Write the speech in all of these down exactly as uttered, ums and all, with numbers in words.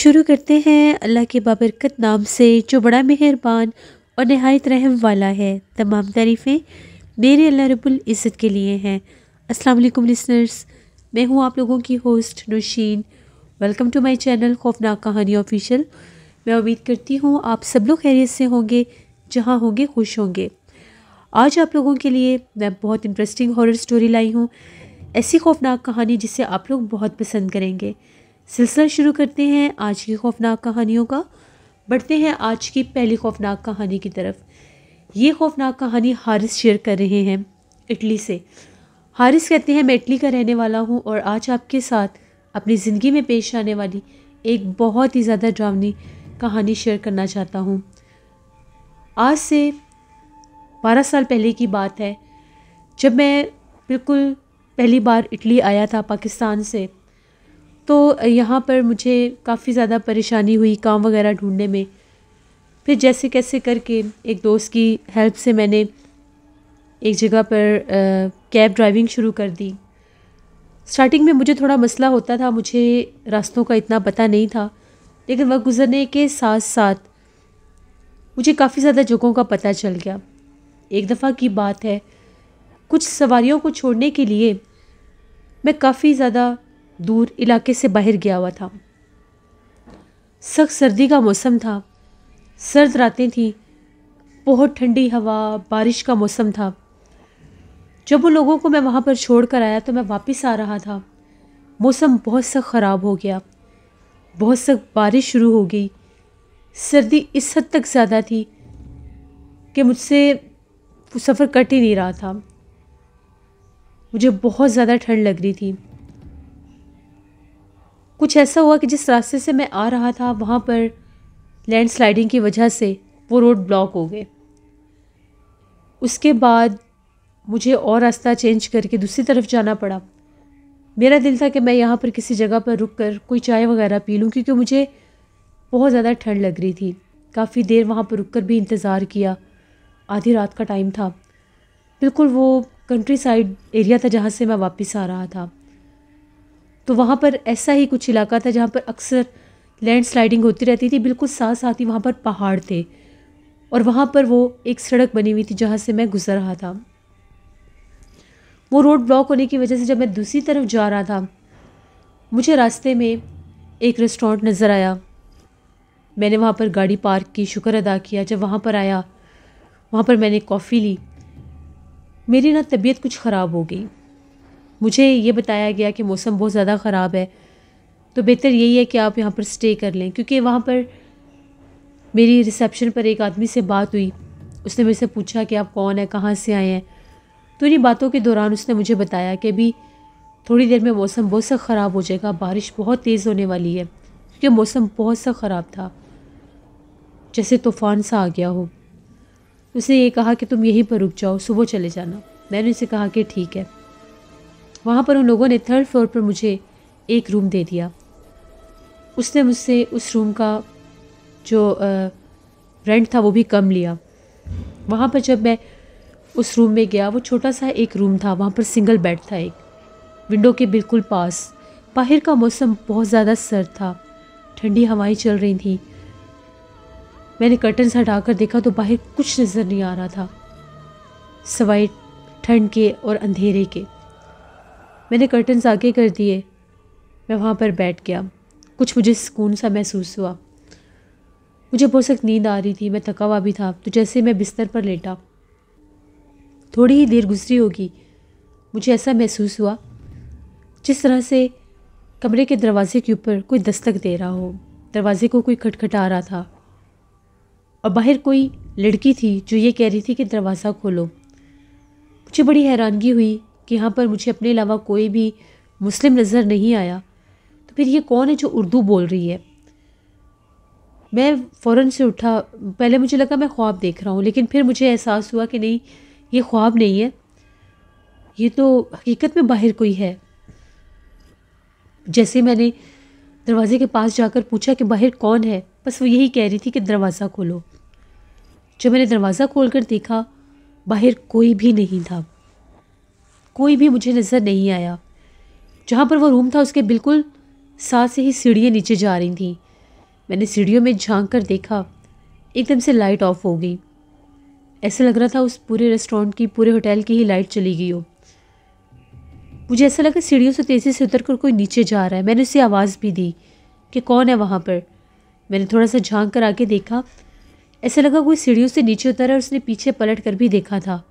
शुरू करते हैं अल्लाह के बाबरकत नाम से जो बड़ा मेहरबान और नहायत रहम वाला है। तमाम तारीफ़ें मेरे अल्लाह रब्बुल इज़्ज़त के लिए हैं। अस्सलाम वालेकुम लिसनर्स, मैं हूँ आप लोगों की host Nausheen. Welcome to my channel खौफनाक कहानी ऑफिशियल। मैं उम्मीद करती हूँ आप सब लोग खैरियत से होंगे, जहाँ होंगे खुश होंगे। आज आप लोगों के लिए मैं बहुत इंटरेस्टिंग हॉरर स्टोरी लाई हूँ, ऐसी खौफनाक कहानी जिसे आप लोग बहुत पसंद करेंगे। सिलसिला शुरू करते हैं आज की खौफनाक कहानियों का। बढ़ते हैं आज की पहली खौफनाक कहानी की तरफ। ये खौफनाक कहानी हारिस शेयर कर रहे हैं इटली से। हारिस कहते हैं, मैं इटली का रहने वाला हूँ और आज आपके साथ अपनी ज़िंदगी में पेश आने वाली एक बहुत ही ज़्यादा डरावनी कहानी शेयर करना चाहता हूँ। आज से बारह साल पहले की बात है, जब मैं बिल्कुल पहली बार इटली आया था पाकिस्तान से। तो यहाँ पर मुझे काफ़ी ज़्यादा परेशानी हुई काम वगैरह ढूंढने में। फिर जैसे कैसे करके एक दोस्त की हेल्प से मैंने एक जगह पर कैब ड्राइविंग शुरू कर दी। स्टार्टिंग में मुझे थोड़ा मसला होता था, मुझे रास्तों का इतना पता नहीं था, लेकिन वक्त गुजरने के साथ साथ मुझे काफ़ी ज़्यादा जगहों का पता चल गया। एक दफ़ा की बात है, कुछ सवारियों को छोड़ने के लिए मैं काफ़ी ज़्यादा दूर इलाके से बाहर गया हुआ था। सख्त सर्दी का मौसम था, सर्द रातें थीं, बहुत ठंडी हवा, बारिश का मौसम था। जब उन लोगों को मैं वहाँ पर छोड़ कर आया तो मैं वापस आ रहा था। मौसम बहुत सख्त ख़राब हो गया, बहुत सख्त बारिश शुरू हो गई। सर्दी इस हद तक ज़्यादा थी कि मुझसे सफ़र कट ही नहीं रहा था। मुझे बहुत ज़्यादा ठंड लग रही थी। कुछ ऐसा हुआ कि जिस रास्ते से मैं आ रहा था वहाँ पर लैंडस्लाइडिंग की वजह से वो रोड ब्लॉक हो गए। उसके बाद मुझे और रास्ता चेंज करके दूसरी तरफ जाना पड़ा। मेरा दिल था कि मैं यहाँ पर किसी जगह पर रुक कर कोई चाय वगैरह पी लूँ, क्योंकि मुझे बहुत ज़्यादा ठंड लग रही थी। काफ़ी देर वहाँ पर रुक कर भी इंतज़ार किया। आधी रात का टाइम था, बिल्कुल वो कंट्री साइड एरिया था जहाँ से मैं वापस आ रहा था। तो वहाँ पर ऐसा ही कुछ इलाका था जहाँ पर अक्सर लैंड स्लाइडिंग होती रहती थी। बिल्कुल साथ साथ ही वहाँ पर पहाड़ थे और वहाँ पर वो एक सड़क बनी हुई थी जहाँ से मैं गुज़र रहा था। वो रोड ब्लॉक होने की वजह से जब मैं दूसरी तरफ जा रहा था, मुझे रास्ते में एक रेस्टोरेंट नज़र आया। मैंने वहाँ पर गाड़ी पार्क की, शुक्र अदा किया। जब वहाँ पर आया, वहाँ पर मैंने कॉफ़ी ली। मेरी ना तबीयत कुछ ख़राब हो गई। मुझे ये बताया गया कि मौसम बहुत ज़्यादा ख़राब है, तो बेहतर यही है कि आप यहाँ पर स्टे कर लें। क्योंकि वहाँ पर मेरी रिसेप्शन पर एक आदमी से बात हुई। उसने मेरे से पूछा कि आप कौन हैं, कहाँ से आए हैं। तो इन्हीं बातों के दौरान उसने मुझे बताया कि अभी थोड़ी देर में मौसम बहुत सा ख़राब हो जाएगा, बारिश बहुत तेज़ होने वाली है। क्योंकि मौसम बहुत सा ख़राब था, जैसे तूफ़ान सा आ गया हो। उसने ये कहा कि तुम यहीं पर रुक जाओ, सुबह चले जाना। मैंने उसे कहा कि ठीक है। वहाँ पर उन लोगों ने थर्ड फ्लोर पर मुझे एक रूम दे दिया। उसने मुझसे उस रूम का जो रेंट था वो भी कम लिया। वहाँ पर जब मैं उस रूम में गया, वो छोटा सा एक रूम था, वहाँ पर सिंगल बेड था एक, विंडो के बिल्कुल पास। बाहर का मौसम बहुत ज़्यादा सर्द था, ठंडी हवाएं चल रही थी। मैंने कर्टन्स हटाकर देखा तो बाहर कुछ नज़र नहीं आ रहा था सवाए ठंड के और अंधेरे के। मैंने कर्टन्स आगे कर दिए। मैं वहाँ पर बैठ गया। कुछ मुझे सुकून सा महसूस हुआ। मुझे बहुत सख्त नींद आ रही थी, मैं थका हुआ भी था। तो जैसे मैं बिस्तर पर लेटा, थोड़ी ही देर गुजरी होगी, मुझे ऐसा महसूस हुआ जिस तरह से कमरे के दरवाजे के ऊपर कोई दस्तक दे रहा हो। दरवाजे को कोई खटखटा रहा था और बाहर कोई लड़की थी जो ये कह रही थी कि दरवाज़ा खोलो। मुझे बड़ी हैरानगी हुई कि यहाँ पर मुझे अपने अलावा कोई भी मुस्लिम नज़र नहीं आया। तो फिर ये कौन है जो उर्दू बोल रही है? मैं फ़ौरन से उठा। पहले मुझे लगा मैं ख्वाब देख रहा हूँ, लेकिन फिर मुझे एहसास हुआ कि नहीं, ये ख्वाब नहीं है, ये तो हकीकत में बाहर कोई है। जैसे मैंने दरवाजे के पास जाकर पूछा कि बाहर कौन है, बस वो यही कह रही थी कि दरवाज़ा खोलो। जब मैंने दरवाज़ा खोलकर देखा, बाहर कोई भी नहीं था, कोई भी मुझे नज़र नहीं आया। जहाँ पर वो रूम था उसके बिल्कुल साथ से ही सीढ़ियाँ नीचे जा रही थीं। मैंने सीढ़ियों में झांक कर देखा, एकदम से लाइट ऑफ हो गई। ऐसा लग रहा था उस पूरे रेस्टोरेंट की, पूरे होटल की ही लाइट चली गई हो। मुझे ऐसा लगा सीढ़ियों से तेज़ी से उतर कर कोई नीचे जा रहा है। मैंने उसे आवाज़ भी दी कि कौन है वहाँ पर। मैंने थोड़ा सा झांक कर आके देखा, ऐसा लगा कोई सीढ़ियों से नीचे उतरा और उसने पीछे पलट कर भी देखा था,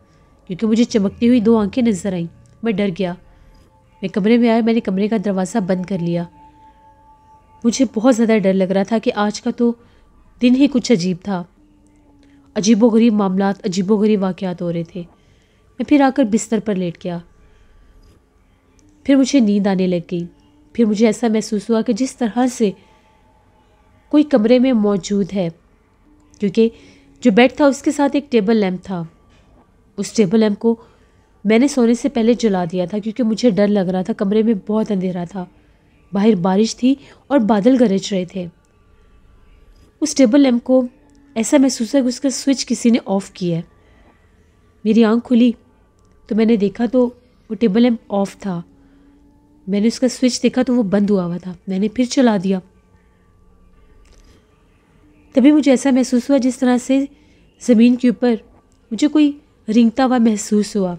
क्योंकि मुझे चमकती हुई दो आंखें नजर आईं। मैं डर गया, मैं कमरे में आया, मैंने कमरे का दरवाज़ा बंद कर लिया। मुझे बहुत ज़्यादा डर लग रहा था कि आज का तो दिन ही कुछ अजीब था। अजीबोगरीब मामलात, अजीबोगरीब वाक़यात हो रहे थे। मैं फिर आकर बिस्तर पर लेट गया। फिर मुझे नींद आने लग गई। फिर मुझे ऐसा महसूस हुआ कि जिस तरह से कोई कमरे में मौजूद है, क्योंकि जो बेड था उसके साथ एक टेबल लैंप था। उस टेबल लैंप को मैंने सोने से पहले जला दिया था, क्योंकि मुझे डर लग रहा था। कमरे में बहुत अंधेरा था, बाहर बारिश थी और बादल गरज रहे थे। उस टेबल लैंप को ऐसा महसूस हुआ कि उसका स्विच किसी ने ऑफ़ किया है। मेरी आंख खुली तो मैंने देखा तो वो टेबल लैंप ऑफ़ था। मैंने उसका स्विच देखा तो वो बंद हुआ हुआ था। मैंने फिर चला दिया। तभी मुझे ऐसा महसूस हुआ जिस तरह से ज़मीन के ऊपर मुझे कोई रिंगता हुआ महसूस हुआ,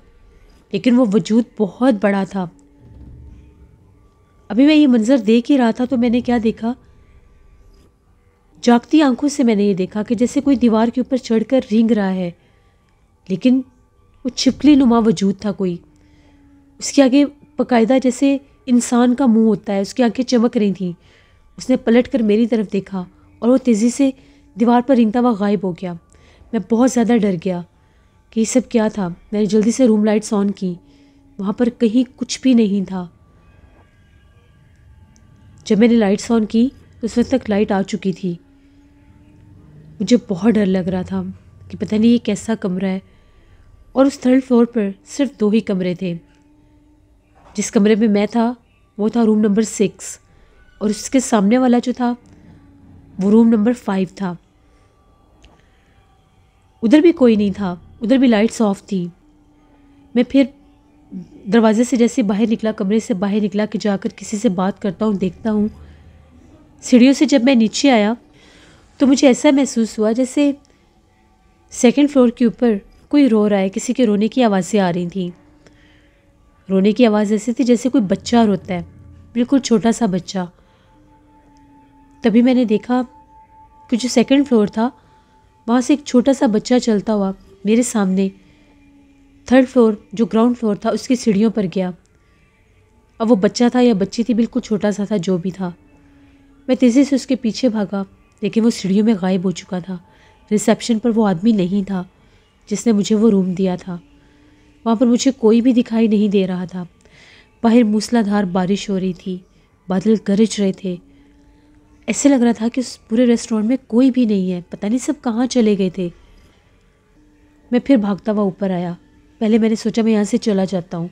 लेकिन वो वजूद बहुत बड़ा था। अभी मैं ये मंज़र देख ही रहा था तो मैंने क्या देखा, जागती आंखों से मैंने ये देखा कि जैसे कोई दीवार के ऊपर चढ़कर रेंग रहा है, लेकिन वो छिपकली नुमा वजूद था कोई। उसके आगे बाकायदा जैसे इंसान का मुंह होता है, उसकी आंखें चमक रही थीं। उसने पलट कर मेरी तरफ देखा और वो तेज़ी से दीवार पर रेंगता हुआ गायब हो गया। मैं बहुत ज़्यादा डर गया कि ये सब क्या था। मैंने जल्दी से रूम लाइट्स ऑन की, वहाँ पर कहीं कुछ भी नहीं था। जब मैंने लाइट्स ऑन की तो उस वक्त तक लाइट आ चुकी थी। मुझे बहुत डर लग रहा था कि पता नहीं ये कैसा कमरा है, और उस थर्ड फ्लोर पर सिर्फ दो ही कमरे थे। जिस कमरे में मैं था वो था रूम नंबर सिक्स, और उसके सामने वाला जो था वो रूम नंबर फाइव था। उधर भी कोई नहीं था, उधर भी लाइट्स ऑफ थी। मैं फिर दरवाजे से जैसे बाहर निकला, कमरे से बाहर निकला कि जाकर किसी से बात करता हूँ, देखता हूँ। सीढ़ियों से जब मैं नीचे आया तो मुझे ऐसा महसूस हुआ जैसे सेकंड फ्लोर के ऊपर कोई रो रहा है। किसी के रोने की आवाज़ें आ रही थी। रोने की आवाज़ ऐसी थी जैसे कोई बच्चा रोता है, बिल्कुल छोटा सा बच्चा। तभी मैंने देखा कि जो सेकंड फ्लोर था वहाँ से एक छोटा सा बच्चा चलता हुआ मेरे सामने थर्ड फ्लोर जो ग्राउंड फ्लोर था उसकी सीढ़ियों पर गया। अब वो बच्चा था या बच्ची थी, बिल्कुल छोटा सा था, जो भी था। मैं तेज़ी से उसके पीछे भागा, लेकिन वो सीढ़ियों में गायब हो चुका था। रिसेप्शन पर वो आदमी नहीं था जिसने मुझे वो रूम दिया था। वहाँ पर मुझे कोई भी दिखाई नहीं दे रहा था। बाहर मूसलाधार बारिश हो रही थी, बादल गरज रहे थे। ऐसे लग रहा था कि उस पूरे रेस्टोरेंट में कोई भी नहीं है, पता नहीं सब कहाँ चले गए थे। मैं फिर भागता हुआ ऊपर आया। पहले मैंने सोचा मैं यहाँ से चला जाता हूँ,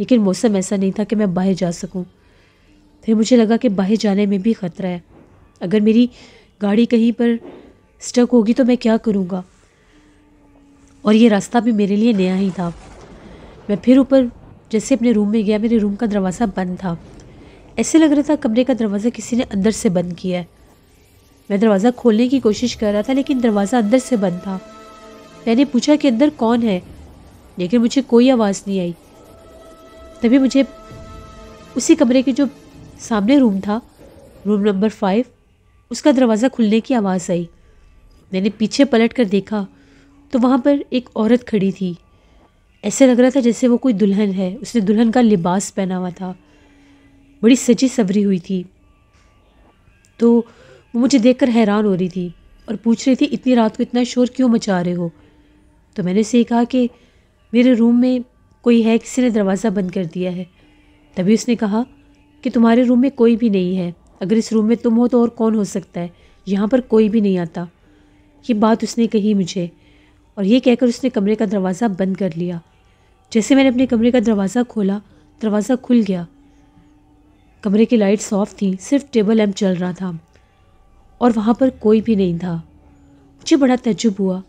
लेकिन मौसम ऐसा नहीं था कि मैं बाहर जा सकूँ। फिर मुझे लगा कि बाहर जाने में भी ख़तरा है, अगर मेरी गाड़ी कहीं पर स्टक होगी तो मैं क्या करूँगा, और ये रास्ता भी मेरे लिए नया ही था। मैं फिर ऊपर जैसे अपने रूम में गया, मेरे रूम का दरवाज़ा बंद था। ऐसे लग रहा था कमरे का दरवाज़ा किसी ने अंदर से बंद किया है। मैं दरवाज़ा खोलने की कोशिश कर रहा था, लेकिन दरवाज़ा अंदर से बंद था। मैंने पूछा कि अंदर कौन है, लेकिन मुझे कोई आवाज़ नहीं आई। तभी मुझे उसी कमरे के जो सामने रूम था, रूम नंबर फाइव, उसका दरवाज़ा खुलने की आवाज़ आई। मैंने पीछे पलट कर देखा तो वहाँ पर एक औरत खड़ी थी। ऐसे लग रहा था जैसे वो कोई दुल्हन है। उसने दुल्हन का लिबास पहना हुआ था, बड़ी सजी सवरी हुई थी। तो वो मुझे देखकर हैरान हो रही थी और पूछ रही थी, इतनी रात को इतना शोर क्यों मचा रहे हो। तो मैंने उसे कहा कि मेरे रूम में कोई है, किसी ने दरवाज़ा बंद कर दिया है। तभी उसने कहा कि तुम्हारे रूम में कोई भी नहीं है, अगर इस रूम में तुम हो तो और कौन हो सकता है, यहाँ पर कोई भी नहीं आता। ये बात उसने कही मुझे, और ये कहकर उसने कमरे का दरवाज़ा बंद कर लिया। जैसे मैंने अपने कमरे का दरवाज़ा खोला, दरवाज़ा खुल गया। कमरे की लाइट्स ऑफ थी, सिर्फ टेबल लैंप चल रहा था और वहाँ पर कोई भी नहीं था। मुझे बड़ा तजुब हुआ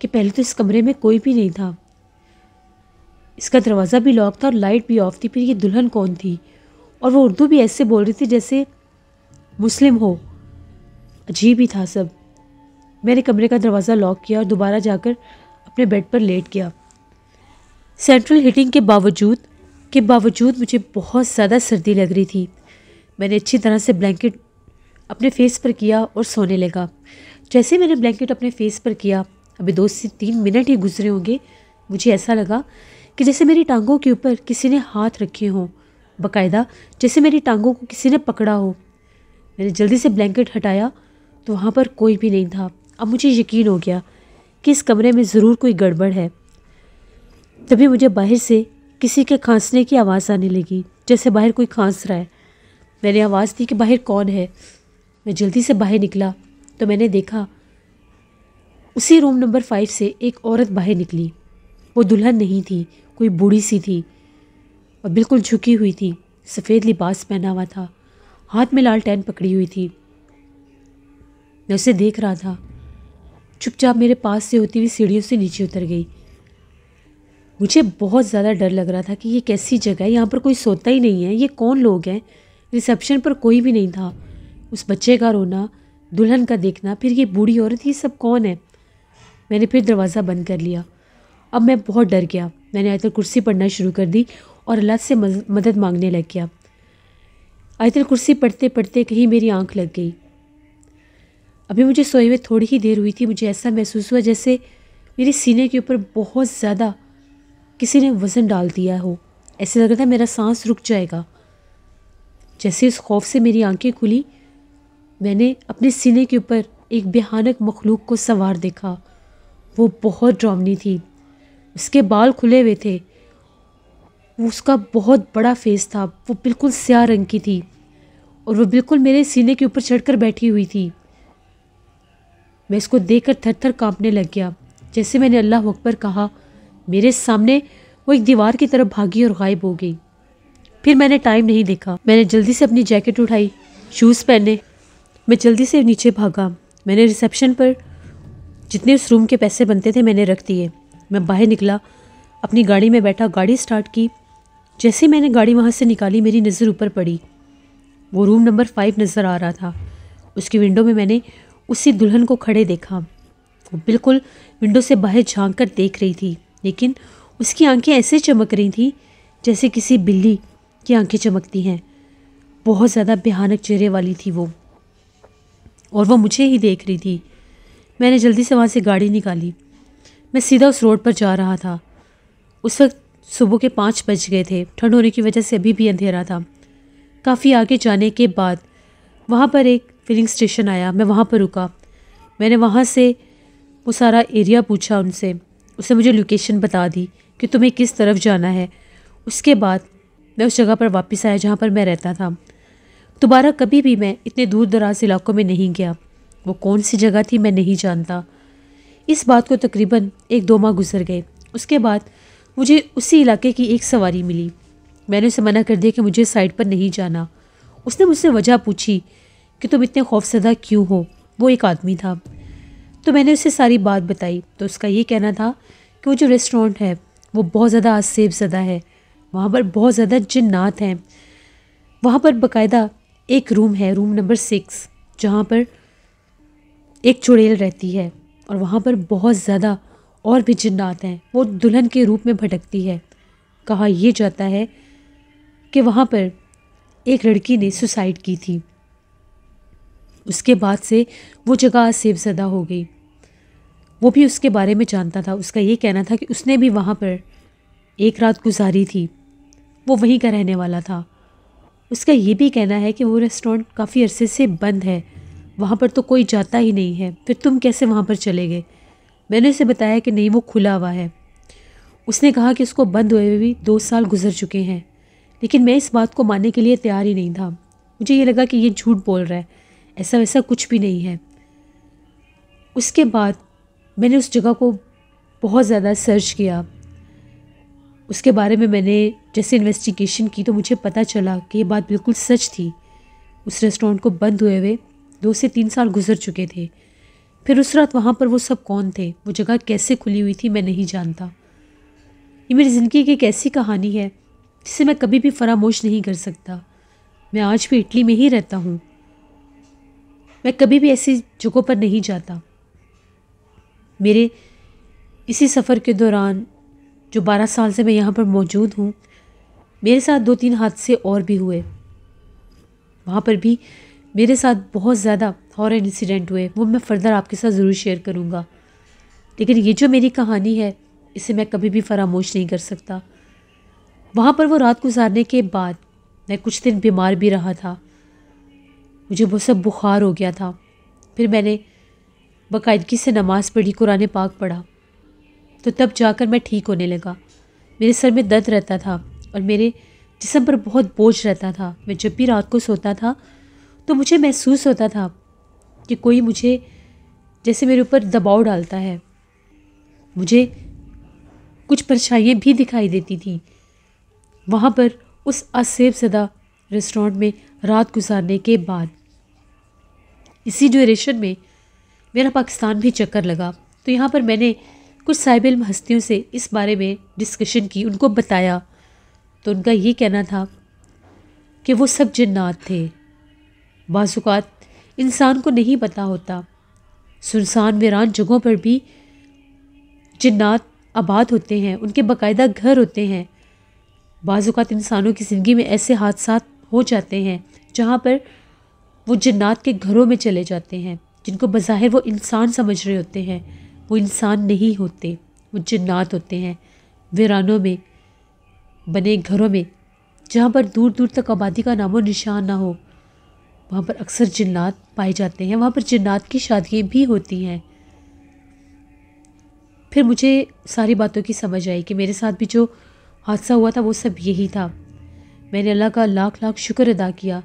कि पहले तो इस कमरे में कोई भी नहीं था, इसका दरवाज़ा भी लॉक था और लाइट भी ऑफ थी, फिर ये दुल्हन कौन थी। और वो उर्दू भी ऐसे बोल रही थी जैसे मुस्लिम हो। अजीब ही था सब। मैंने कमरे का दरवाज़ा लॉक किया और दोबारा जाकर अपने बेड पर लेट गया। सेंट्रल हीटिंग के बावजूद के बावजूद मुझे बहुत ज़्यादा सर्दी लग रही थी। मैंने अच्छी तरह से ब्लैंकेट अपने फेस पर किया और सोने लगा। जैसे मैंने ब्लैंकेट अपने फेस पर किया, अभी दो से तीन मिनट ही गुजरे होंगे, मुझे ऐसा लगा कि जैसे मेरी टांगों के ऊपर किसी ने हाथ रखे हों, बाकायदा जैसे मेरी टांगों को किसी ने पकड़ा हो। मैंने जल्दी से ब्लैंकेट हटाया तो वहाँ पर कोई भी नहीं था। अब मुझे यकीन हो गया कि इस कमरे में ज़रूर कोई गड़बड़ है। तभी मुझे बाहर से किसी के खांसने की आवाज़ आने लगी, जैसे बाहर कोई खांस रहा है। मैंने आवाज़ दी कि बाहर कौन है। मैं जल्दी से बाहर निकला तो मैंने देखा उसी रूम नंबर फाइव से एक औरत बाहर निकली। वो दुल्हन नहीं थी, कोई बूढ़ी सी थी और बिल्कुल झुकी हुई थी। सफ़ेद लिबास पहना हुआ था, हाथ में लालटेन पकड़ी हुई थी। मैं उसे देख रहा था। चुपचाप मेरे पास से होती हुई सीढ़ियों से नीचे उतर गई। मुझे बहुत ज़्यादा डर लग रहा था कि ये कैसी जगह है, यहाँ पर कोई सोता ही नहीं है, ये कौन लोग हैं। रिसेप्शन पर कोई भी नहीं था। उस बच्चे का रोना, दुल्हन का देखना, फिर ये बूढ़ी औरत, ये सब कौन है। मैंने फिर दरवाज़ा बंद कर लिया। अब मैं बहुत डर गया। मैंने आयतुल कुर्सी पढ़ना शुरू कर दी और अल्लाह से मदद मांगने लग गया। आयतुल कुर्सी पढ़ते पढ़ते कहीं मेरी आंख लग गई। अभी मुझे सोए हुए थोड़ी ही देर हुई थी, मुझे ऐसा महसूस हुआ जैसे मेरे सीने के ऊपर बहुत ज़्यादा किसी ने वज़न डाल दिया हो। ऐसे लग रहा था मेरा सांस रुक जाएगा। जैसे इस खौफ से मेरी आंखें खुली, मैंने अपने सीने के ऊपर एक भयानक मखलूक को सवार देखा। वो बहुत डरावनी थी। उसके बाल खुले हुए थे, उसका बहुत बड़ा फेस था, वो बिल्कुल स्याह रंग की थी और वो बिल्कुल मेरे सीने के ऊपर चढ़कर बैठी हुई थी। मैं इसको देखकर थर-थर काँपने लग गया। जैसे मैंने अल्लाह अकबर कहा, मेरे सामने वो एक दीवार की तरफ भागी और गायब हो गई। फिर मैंने टाइम नहीं देखा। मैंने जल्दी से अपनी जैकेट उठाई, शूज़ पहने, मैं जल्दी से नीचे भागा। मैंने रिसेप्शन पर जितने उस रूम के पैसे बनते थे मैंने रख दिए। मैं बाहर निकला, अपनी गाड़ी में बैठा, गाड़ी स्टार्ट की। जैसे मैंने गाड़ी वहाँ से निकाली, मेरी नज़र ऊपर पड़ी। वो रूम नंबर फाइव नज़र आ रहा था। उसकी विंडो में मैंने उसी दुल्हन को खड़े देखा। वो बिल्कुल विंडो से बाहर झांक कर देख रही थी, लेकिन उसकी आंखें ऐसे चमक रही थीं जैसे किसी बिल्ली की आंखें चमकती हैं। बहुत ज़्यादा भयानक चेहरे वाली थी वो, और वो मुझे ही देख रही थी। मैंने जल्दी से वहाँ से गाड़ी निकाली। मैं सीधा उस रोड पर जा रहा था। उस वक्त सुबह के पाँच बज गए थे। ठंड होने की वजह से अभी भी अंधेरा था। काफ़ी आगे जाने के बाद वहाँ पर एक फिलिंग स्टेशन आया। मैं वहाँ पर रुका। मैंने वहाँ से वो सारा एरिया पूछा उनसे। उसने मुझे लोकेशन बता दी कि तुम्हें किस तरफ जाना है। उसके बाद मैं उस जगह पर वापस आया जहाँ पर मैं रहता था। दोबारा कभी भी मैं इतने दूर दराज इलाकों में नहीं गया। वो कौन सी जगह थी मैं नहीं जानता। इस बात को तकरीबन एक दो माह गुजर गए। उसके बाद मुझे उसी इलाके की एक सवारी मिली। मैंने उसे मना कर दिया कि मुझे साइड पर नहीं जाना। उसने मुझसे वजह पूछी कि तुम इतने खौफसदा क्यों हो। वो एक आदमी था। तो मैंने उसे सारी बात बताई। तो उसका ये कहना था कि वो जो रेस्टोरेंट है वो बहुत ज़्यादा आसेब ज़दा है, वहाँ पर बहुत ज़्यादा जिन्नात हैं। वहाँ पर बाकायदा एक रूम है, रूम नंबर सिक्स, जहाँ पर एक चुड़ैल रहती है और वहाँ पर बहुत ज़्यादा और भी जिन्नात हैं। वो दुल्हन के रूप में भटकती है। कहा यह जाता है कि वहाँ पर एक लड़की ने सुसाइड की थी। उसके बाद से वो जगह आसेबज़दा हो गई। वो भी उसके बारे में जानता था। उसका ये कहना था कि उसने भी वहाँ पर एक रात गुजारी थी, वो वहीं का रहने वाला था। उसका ये भी कहना है कि वो रेस्टोरेंट काफ़ी अरसे से बंद है, वहाँ पर तो कोई जाता ही नहीं है, फिर तुम कैसे वहाँ पर चले गए। मैंने उसे बताया कि नहीं, वो खुला हुआ है। उसने कहा कि उसको बंद हुए भी दो साल गुजर चुके हैं, लेकिन मैं इस बात को मानने के लिए तैयार ही नहीं था। मुझे ये लगा कि ये झूठ बोल रहा है, ऐसा वैसा कुछ भी नहीं है। उसके बाद मैंने उस जगह को बहुत ज़्यादा सर्च किया। उसके बारे में मैंने जैसे इन्वेस्टिगेशन की तो मुझे पता चला कि ये बात बिल्कुल सच थी। उस रेस्टोरेंट को बंद हुए हुए दो से तीन साल गुजर चुके थे। फिर उस रात वहाँ पर वो सब कौन थे, वो जगह कैसे खुली हुई थी मैं नहीं जानता। ये मेरी ज़िंदगी की एक ऐसी कहानी है जिसे मैं कभी भी फरामोश नहीं कर सकता। मैं आज भी इटली में ही रहता हूँ। मैं कभी भी ऐसी जगहों पर नहीं जाता। मेरे इसी सफ़र के दौरान जो बारह साल से मैं यहाँ पर मौजूद हूँ, मेरे साथ दो तीन हादसे और भी हुए। वहाँ पर भी मेरे साथ बहुत ज़्यादा हॉरर इंसिडेंट हुए, वो मैं फर्दर आपके साथ ज़रूर शेयर करूँगा। लेकिन ये जो मेरी कहानी है, इसे मैं कभी भी फरामोश नहीं कर सकता। वहाँ पर वो रात गुजारने के बाद मैं कुछ दिन बीमार भी रहा था, मुझे बहुत सा बुखार हो गया था। फिर मैंने बाकायदगी से नमाज़ पढ़ी, कुरान पाक पढ़ा, तो तब जाकर मैं ठीक होने लगा। मेरे सर में दर्द रहता था और मेरे जिस्म पर बहुत बोझ रहता था। मैं जब भी रात को सोता था तो मुझे महसूस होता था कि कोई मुझे जैसे मेरे ऊपर दबाव डालता है। मुझे कुछ परछाइयाँ भी दिखाई देती थी। वहाँ पर उस आसेब सदा रेस्टोरेंट में रात गुजारने के बाद इसी ड्यूरेशन में मेरा पाकिस्तान भी चक्कर लगा। तो यहाँ पर मैंने कुछ साहिब इल्म हस्तियों से इस बारे में डिस्कशन की, उनको बताया, तो उनका ये कहना था कि वो सब जिन्नात थे। बाज़ुकात इंसान को नहीं पता होता, सुनसान वीरान जगहों पर भी जिन्नात आबाद होते हैं, उनके बाकायदा घर होते हैं। बाज़ुकात इंसानों की ज़िंदगी में ऐसे हादसा हो जाते हैं जहाँ पर वो जिन्नात के घरों में चले जाते हैं, जिनको बज़ाहिर वो इंसान समझ रहे होते हैं। वो इंसान नहीं होते, वो जिन्नात होते हैं, वीरानों में बने घरों में, जहाँ पर दूर दूर तक आबादी का नामो निशान ना हो, वहाँ पर अक्सर जिन्नात पाए जाते हैं। वहाँ पर जिन्नात की शादियाँ भी होती हैं। फिर मुझे सारी बातों की समझ आई कि मेरे साथ भी जो हादसा हुआ था वो सब यही था। मैंने अल्लाह का लाख लाख शुक्र अदा किया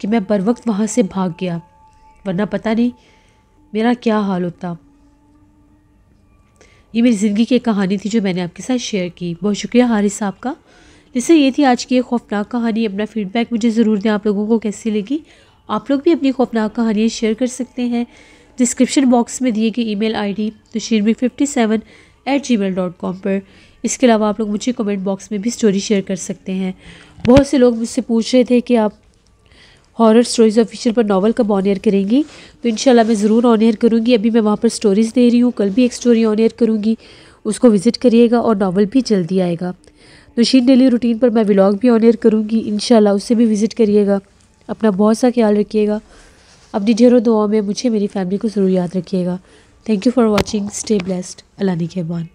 कि मैं बर वक्त वहाँ से भाग गया, वरना पता नहीं मेरा क्या हाल होता। ये मेरी ज़िंदगी की एक कहानी थी जो मैंने आपके साथ शेयर की। बहुत शुक्रिया हारिस साहब का। जैसे ये थी आज की एक खौफनाक कहानी। अपना फ़ीडबैक मुझे ज़रूर दें, आप लोगों को कैसी लगी। आप लोग भी अपनी खौफनाक कहानियाँ शेयर कर सकते हैं। डिस्क्रिप्शन बॉक्स में दिए गए email ID Nausheen work fifty seven at Gmail dot com पर। इसके अलावा आप लोग मुझे कमेंट बॉक्स में भी स्टोरी शेयर कर सकते हैं। बहुत से लोग मुझसे पूछ रहे थे कि आप हॉरर स्टोरीज़ ऑफिशियल पर नॉवल कब ऑन एयर करेंगी, तो इंशाल्लाह मैं ज़रूर ऑन एयर करूँगी। अभी मैं वहाँ पर स्टोरीज़ दे रही हूँ, कल भी एक स्टोरी ऑन एयर करूँगी, उसको विज़िट करिएगा, और नॉवल भी जल्दी आएगा। नौशीन डेली रूटीन पर मैं व्लॉग भी ऑन एयर करूँगी इंशाल्लाह, उससे भी विज़िट करिएगा। अपना बहुत सा ख्याल रखिएगा, अपनी ढेरों दुआओं में मुझे, मेरी फैमिली को ज़रूर याद रखिएगा। Thank you for watching, stay blessed, अल्लाह निगहबान।